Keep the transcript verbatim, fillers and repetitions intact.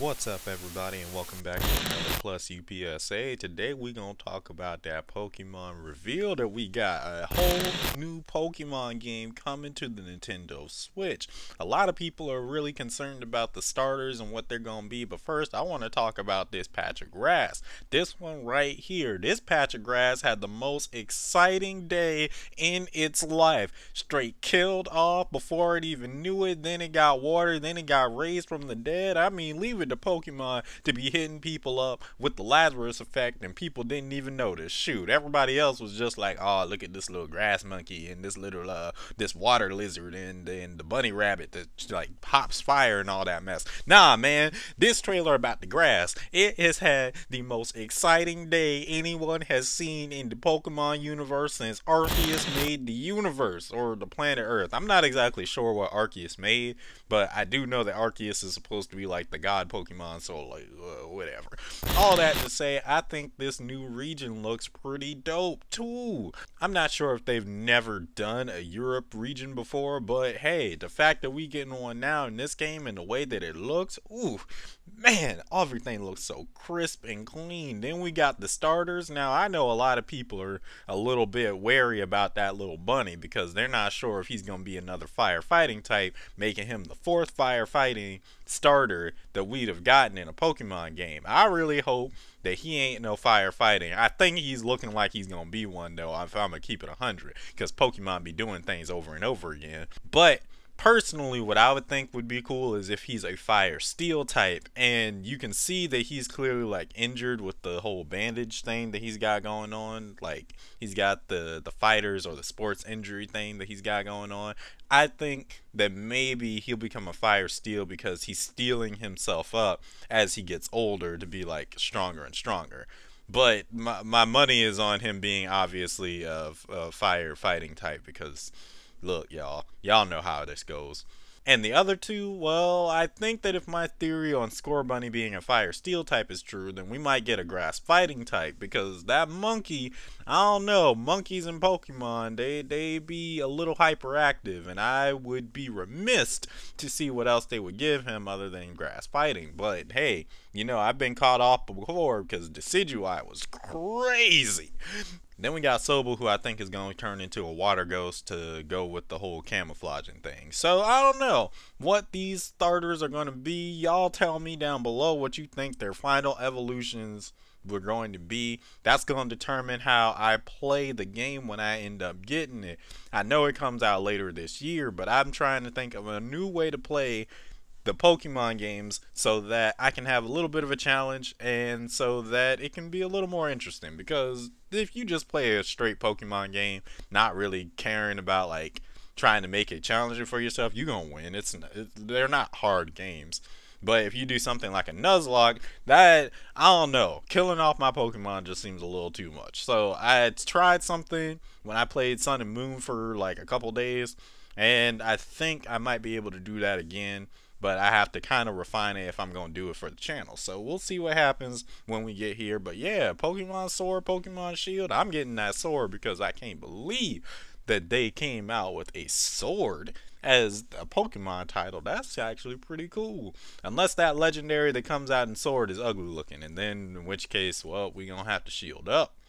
What's up everybody and welcome back to another Plus U P S A. Today we're going to talk about that Pokemon reveal that we got. A whole new Pokemon game coming to the Nintendo Switch. A lot of people are really concerned about the starters and what they're going to be. But first I want to talk about this patch of grass. This one right here. This patch of grass had the most exciting day in its life. Straight killed off before it even knew it. Then it got watered. Then it got raised from the dead. I mean, leave it the Pokemon to be hitting people up with the Lazarus effect, and people didn't even notice. Shoot, everybody else was just like, oh, look at this little grass monkey and this little uh this water lizard and then the bunny rabbit that like pops fire and all that mess. Nah, man, this trailer about the grass, it has had the most exciting day anyone has seen in the Pokemon universe since Arceus made the universe, or the planet Earth. I'm not exactly sure what Arceus made, but I do know that Arceus is supposed to be like the god Pokemon, so like uh, whatever. All that to say, I think this new region looks pretty dope too. I'm not sure if they've never done a Europe region before, but hey, the fact that we getting one now in this game and the way that it looks, ooh, man, everything looks so crisp and clean. Then we got the starters. Now I know a lot of people are a little bit wary about that little bunny because they're not sure if he's gonna be another firefighting type, making him the fourth firefighting starter that we'd have gotten in a Pokemon game. I really hope that he ain't no firefighting. I think he's looking like he's gonna be one though, if I'm gonna keep it a hundred, because Pokemon be doing things over and over again. But personally, what I would think would be cool is if he's a fire steel type, and you can see that he's clearly like injured with the whole bandage thing that he's got going on. Like he's got the the fighters or the sports injury thing that he's got going on. I think that maybe he'll become a fire steel because he's stealing himself up as he gets older to be like stronger and stronger. But my, my money is on him being obviously a, a fire fighting type, because look, y'all, y'all know how this goes. And the other two, well, I think that if my theory on Scorbunny being a fire steel type is true, then we might get a grass fighting type, because that monkey, I don't know, monkeys in Pokemon, they they be a little hyperactive, and I would be remiss to see what else they would give him other than grass fighting. But hey, you know, I've been caught off before because Decidueye was crazy. Then we got Sobble, who I think is going to turn into a water ghost to go with the whole camouflaging thing. So I don't know what these starters are going to be. Y'all tell me down below what you think their final evolutions were going to be. That's going to determine how I play the game when I end up getting it. I know it comes out later this year, but I'm trying to think of a new way to play the Pokemon games so that I can have a little bit of a challenge and so that it can be a little more interesting. Because if you just play a straight Pokemon game, not really caring about like trying to make it challenging for yourself, you're gonna win. It's it, they're not hard games. But if you do something like a Nuzlocke, that, I don't know, killing off my Pokemon just seems a little too much. So I tried something when I played Sun and Moon for like a couple days, and I think I might be able to do that again. But I have to kind of refine it if I'm going to do it for the channel. So we'll see what happens when we get here. But yeah, Pokemon Sword, Pokemon Shield. I'm getting that sword because I can't believe that they came out with a sword as a Pokemon title. That's actually pretty cool. Unless that legendary that comes out in Sword is ugly looking. And then in which case, well, we're going to have to shield up.